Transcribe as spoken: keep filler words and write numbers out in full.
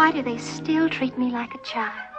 Why do they still treat me like a child?